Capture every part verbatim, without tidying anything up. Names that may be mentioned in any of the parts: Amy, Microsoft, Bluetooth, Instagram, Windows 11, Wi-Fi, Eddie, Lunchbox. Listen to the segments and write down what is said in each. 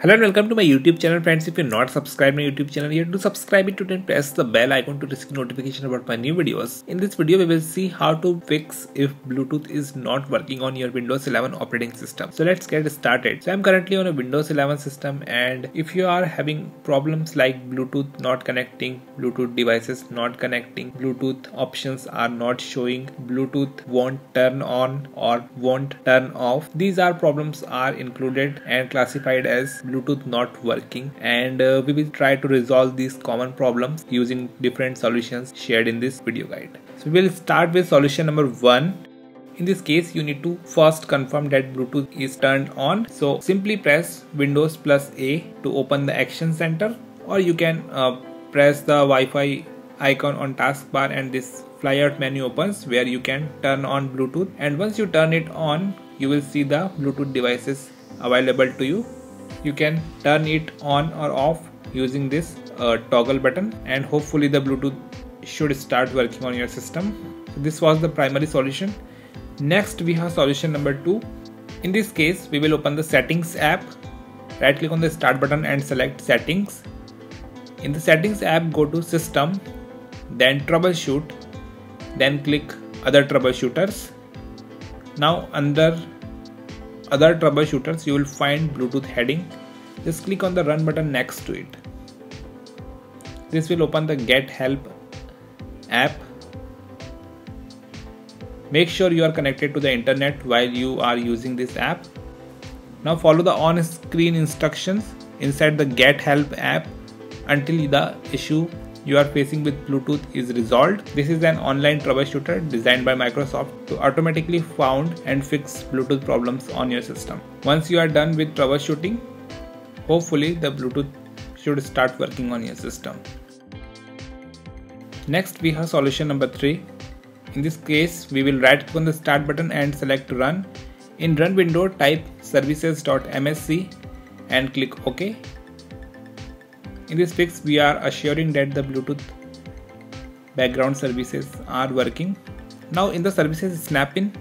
Hello and welcome to my YouTube channel, friends. If you're not subscribed to my YouTube channel yet, do subscribe it today and press the bell icon to receive notification about my new videos. In this video, we will see how to fix if Bluetooth is not working on your Windows eleven operating system. So let's get started. So I'm currently on a Windows eleven system, and if you are having problems like Bluetooth not connecting, Bluetooth devices not connecting, Bluetooth options are not showing, Bluetooth won't turn on or won't turn off, these are problems are included and classified as Bluetooth not working, and uh, we will try to resolve these common problems using different solutions shared in this video guide. So we will start with solution number one. In this case, you need to first confirm that Bluetooth is turned on. So simply press Windows plus A to open the Action Center, or you can uh, press the Wi-Fi icon on taskbar and this flyout menu opens where you can turn on Bluetooth. And once you turn it on, you will see the Bluetooth devices available to you. You can turn it on or off using this uh, toggle button, and hopefully the Bluetooth should start working on your system. So this was the primary solution. Next we have solution number two. In this case, we will open the Settings app, right click on the Start button and select Settings. In the Settings app, go to System, then Troubleshoot, then click Other Troubleshooters. Now under Other Troubleshooters, you will find Bluetooth heading. Just click on the Run button next to it. This will open the Get Help app. Make sure you are connected to the internet while you are using this app. Now follow the on-screen instructions inside the Get Help app until the issue you are facing with Bluetooth is resolved. This is an online troubleshooter designed by Microsoft to automatically found and fix Bluetooth problems on your system. Once you are done with troubleshooting, hopefully the Bluetooth should start working on your system. Next we have solution number three. In this case, we will right click on the Start button and select Run. In Run window, type services dot M S C and click OK. In this fix, we are assuring that the Bluetooth background services are working. Now in the Services snap-in,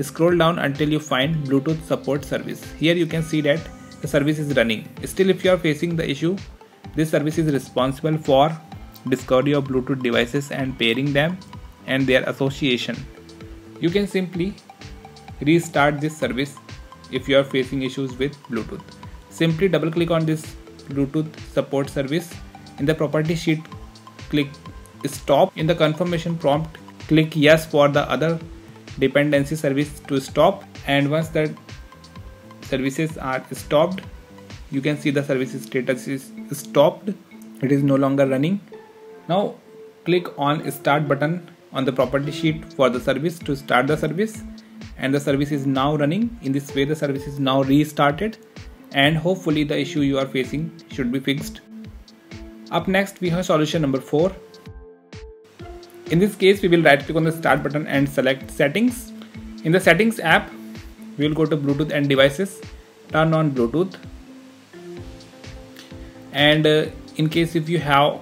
scroll down until you find Bluetooth support service. Here you can see that the service is running. Still, if you are facing the issue, this service is responsible for discovery of Bluetooth devices and pairing them and their association. You can simply restart this service if you are facing issues with Bluetooth. Simply double click on this Bluetooth support service. In the property sheet, click Stop. In the confirmation prompt, click Yes for the other dependency service to stop, and once the services are stopped, you can see the service status is stopped. It is no longer running. Now click on Start button on the property sheet for the service to start the service, and the service is now running. In this way, the service is now restarted, and hopefully the issue you are facing should be fixed. Up next we have solution number four. In this case, we will right click on the Start button and select Settings. In the Settings app, we will go to Bluetooth and Devices, turn on Bluetooth, and uh, in case if you have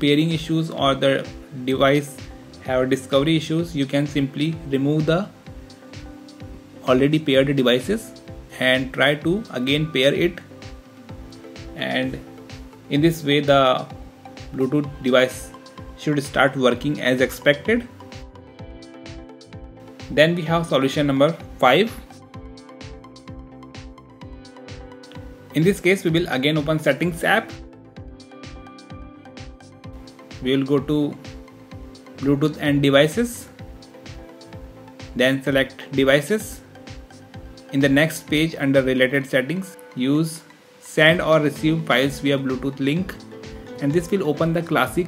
pairing issues or the device have discovery issues, you can simply remove the already paired devices and try to again pair it, and in this way the Bluetooth device should start working as expected. Then we have solution number five. In this case, we will again open Settings app. We will go to Bluetooth and Devices, then select Devices. In the next page, under Related Settings, use Send or Receive Files via Bluetooth link, and this will open the classic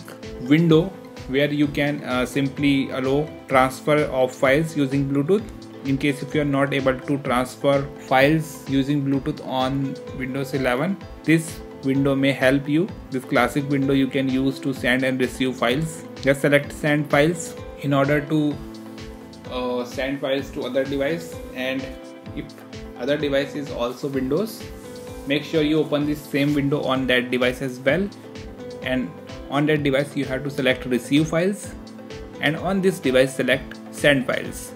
window where you can uh, simply allow transfer of files using Bluetooth. In case if you are not able to transfer files using Bluetooth on Windows eleven, this window may help you. This classic window you can use to send and receive files. Just select Send Files in order to uh, send files to other device, and if other device is also Windows, make sure you open this same window on that device as well, and on that device you have to select Receive Files, and on this device select Send Files.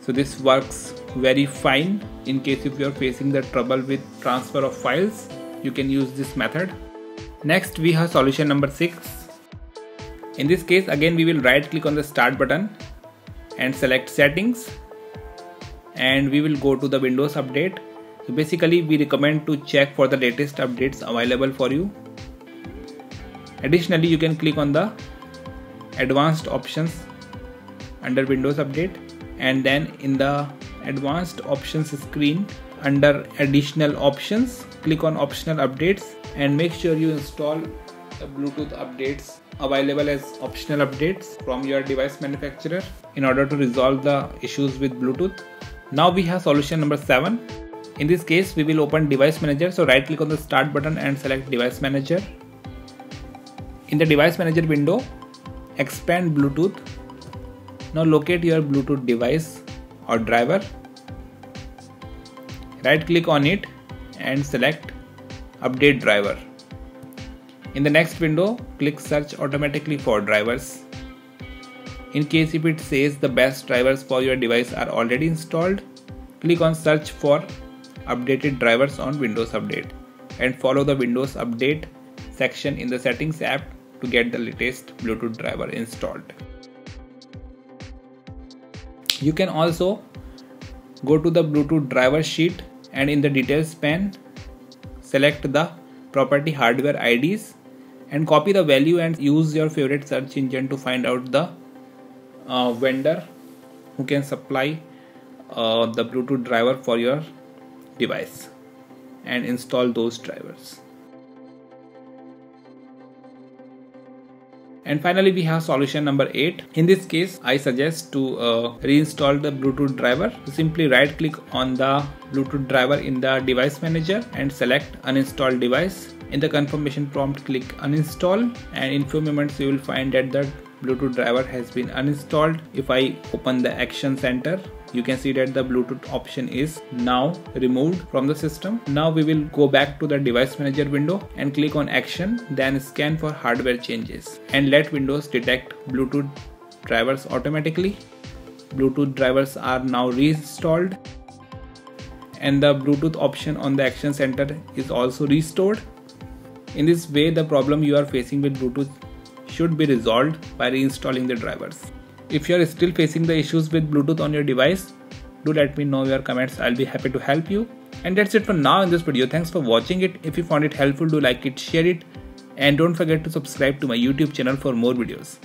So this works very fine in case if you are facing the trouble with transfer of files. you can use this method. Next we have solution number six. In this case again we will right click on the start button and select settings, and we will go to the Windows update. So basically we recommend to check for the latest updates available for you. Additionally, you can click on the advanced options under Windows update, and then in the advanced options screen under additional options click on optional updates, and make sure you install the Bluetooth updates available as optional updates from your device manufacturer in order to resolve the issues with Bluetooth. Now we have solution number seven. In this case we will open device manager, so right click on the start button and select device manager. In the device manager window, expand Bluetooth. Now locate your Bluetooth device or driver, right click on it and select update driver. In the next window, click search automatically for drivers. In case if it says the best drivers for your device are already installed, click on search for updated drivers on Windows update and follow the Windows update section in the settings app to get the latest Bluetooth driver installed. You can also go to the Bluetooth driver sheet and in the details pane select the property hardware I Ds and copy the value and use your favorite search engine to find out the uh, vendor who can supply uh, the Bluetooth driver for your device and install those drivers. And finally we have solution number eight. In this case I suggest to uh, reinstall the Bluetooth driver. So simply right click on the Bluetooth driver in the device manager and select uninstall device. In the confirmation prompt click uninstall, and in few moments you will find that the Bluetooth driver has been uninstalled. If I open the action center, you can see that the Bluetooth option is now removed from the system. Now we will go back to the device manager window and click on action, then scan for hardware changes and let Windows detect Bluetooth drivers automatically. Bluetooth drivers are now reinstalled and the Bluetooth option on the action center is also restored. In this way the problem you are facing with Bluetooth should be resolved by reinstalling the drivers. If you are still facing the issues with Bluetooth on your device, do let me know your comments. I'll be happy to help you. And that's it for now in this video. Thanks for watching it. If you found it helpful, do like it, share it, and don't forget to subscribe to my YouTube channel for more videos.